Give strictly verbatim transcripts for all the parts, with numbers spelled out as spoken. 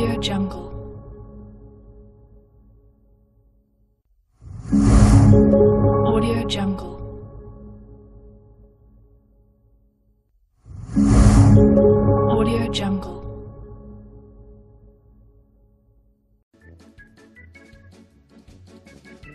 Audio Jungle. Audio Jungle. Audio Jungle.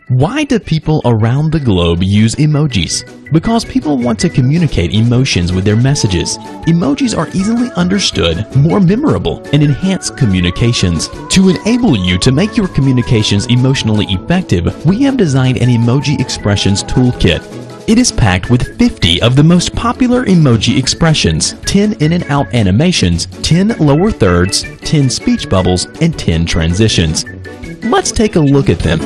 Why do people around the globe use emojis? Because people want to communicate emotions with their messages. Emojis are easily understood, more memorable, and enhance communications. To enable you to make your communications emotionally effective, we have designed an emoji expressions toolkit. It is packed with fifty of the most popular emoji expressions, ten in and out animations, ten lower thirds, ten speech bubbles, and ten transitions. Let's take a look at them.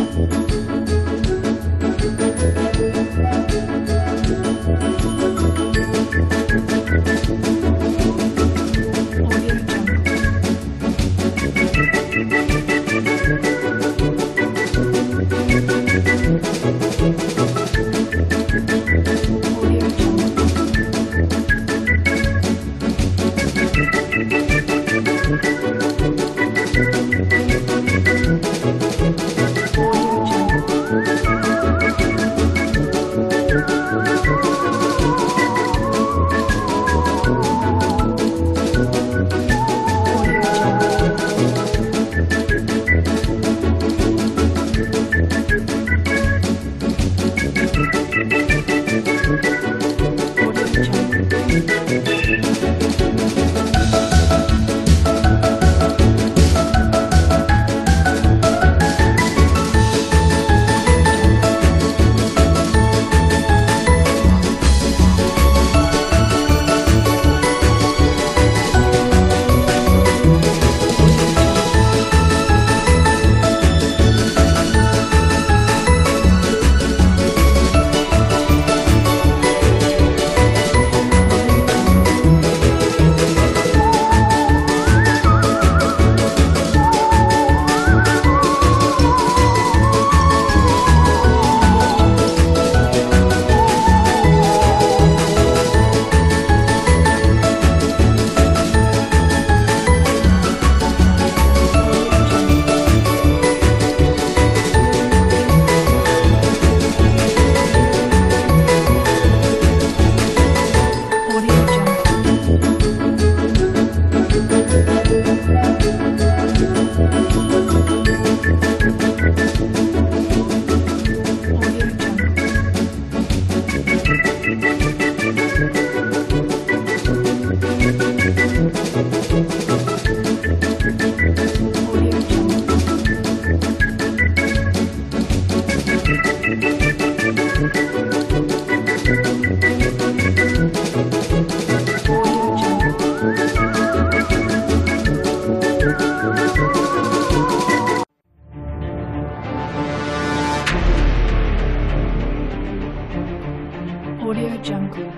Audio Jungle.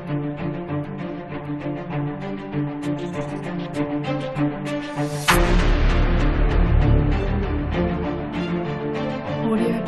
Audio Jungle.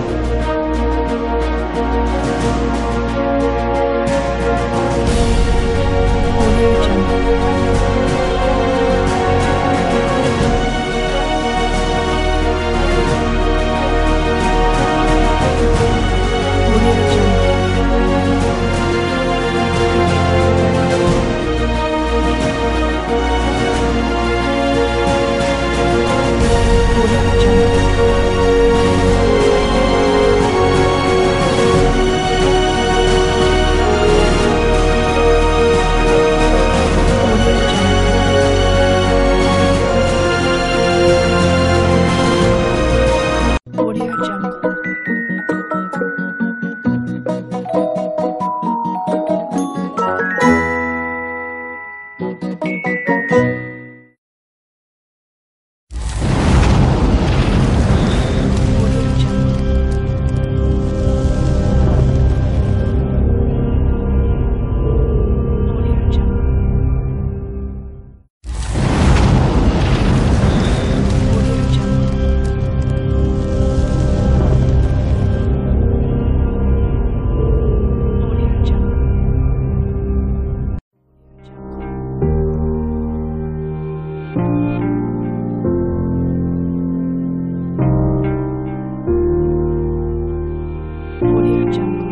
Audio Jungle.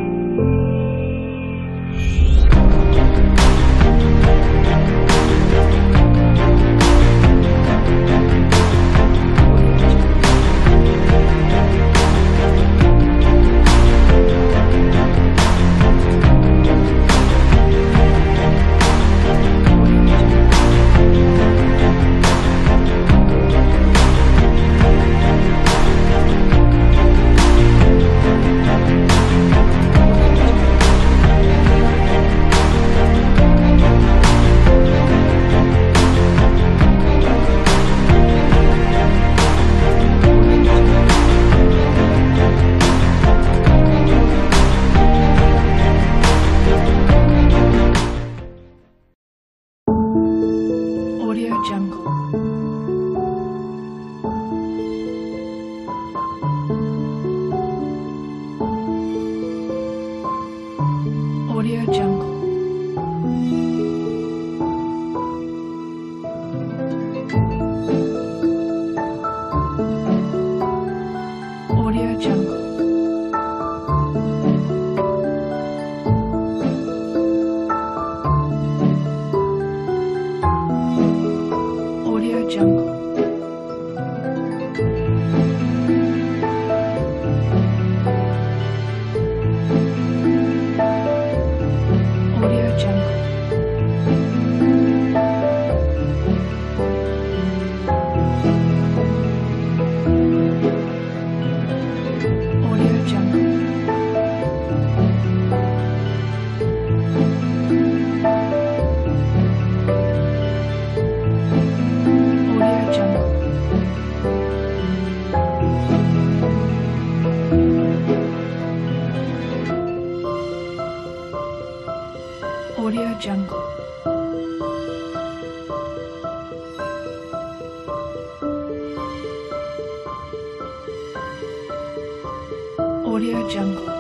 Audio Jungle.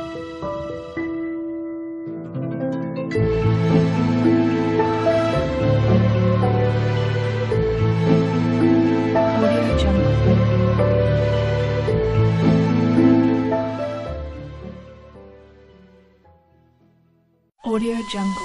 Audio Jungle. Audio Jungle. Audio Jungle. Audio Jungle.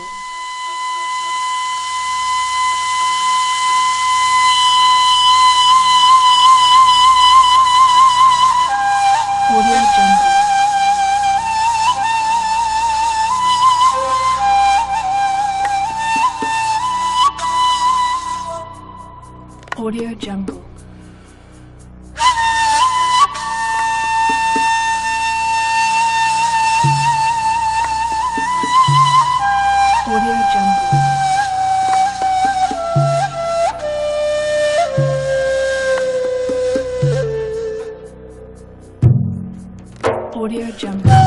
Audio Jungle. Audio Jungle.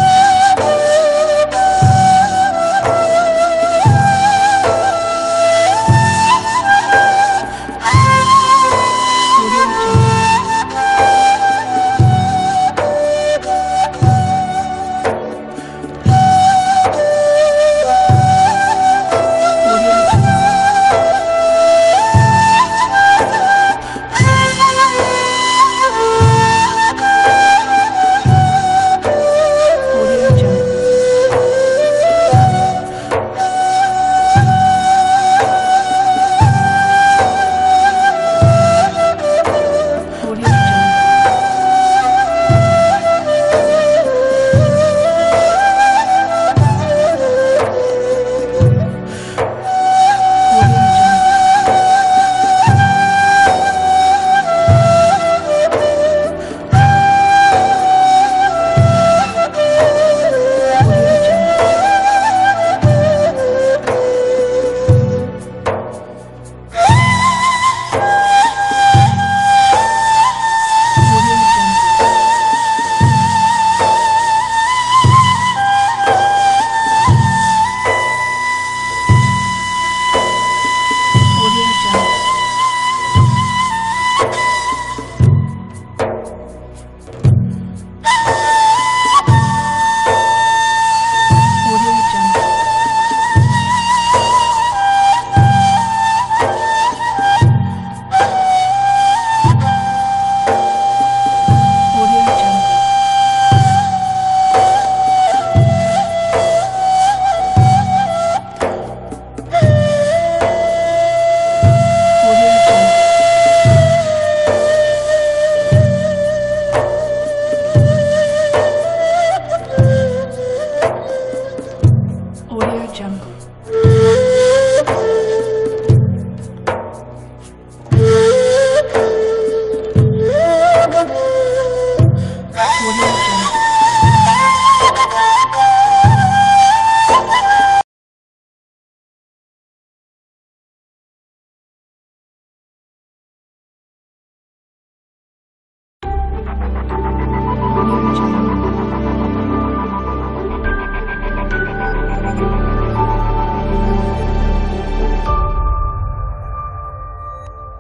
Jungle.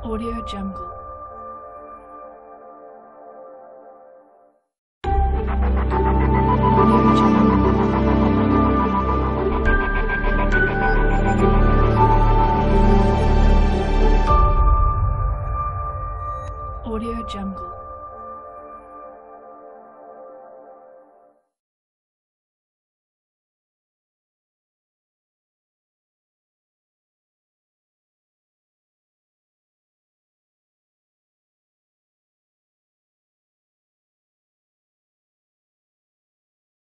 Audio Jungle. Audio Jungle. Audio Jungle. Audio Jungle.